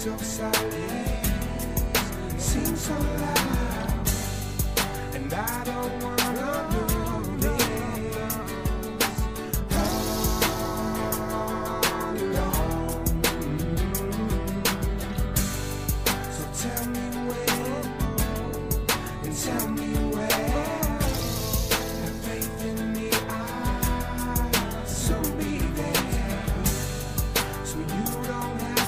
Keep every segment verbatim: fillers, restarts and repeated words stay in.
so silent, seems so loud, and I don't wanna do this all alone. So tell me when, and tell me where. Have faith in me, I'll soon be there, so you don't have.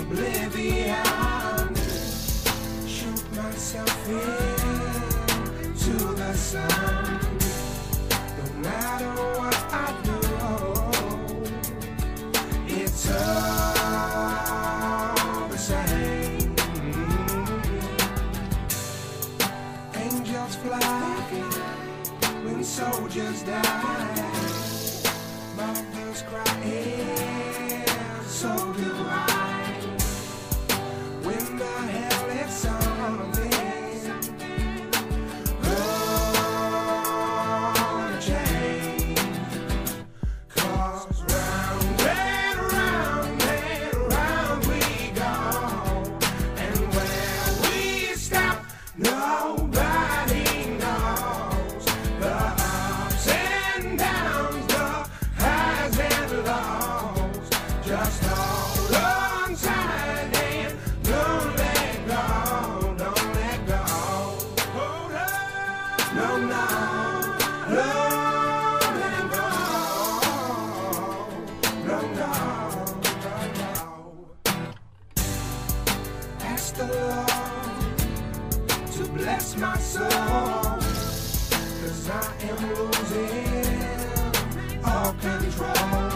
Oblivion, shoot myself into the sun. No matter what I do, it's all the same. Angels fly when soldiers die. Mothers cry, and so do I. The Lord to bless my soul, cause I am losing all control.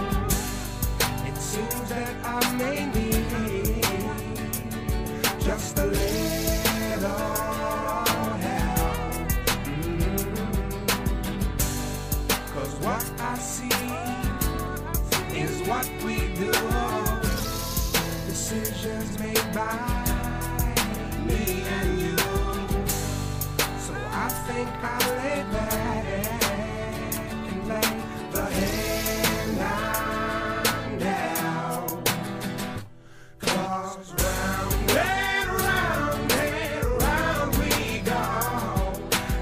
It seems that I may need just a little help, mm-hmm. Cause what I see is what we do. Decisions made by me and you, so I think I'll lay back and lay the hand I'm down. Cause round and round and round we go,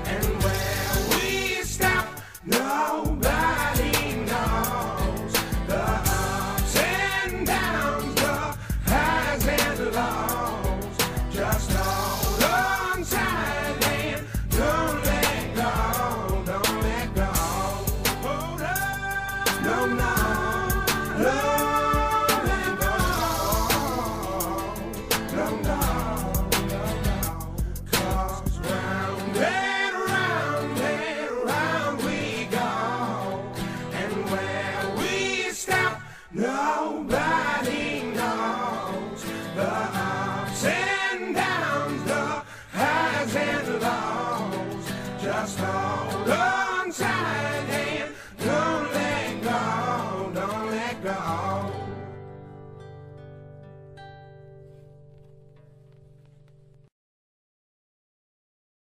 and where we stop, nobody knows. The ups and downs, the highs and the lows. Just hold on tight and don't let go, don't let go. Hold on, no, no, don't let go, no, no, no, no. Cause round and round and round we go, and where we stop, nobody knows. The ups and just hold on tight.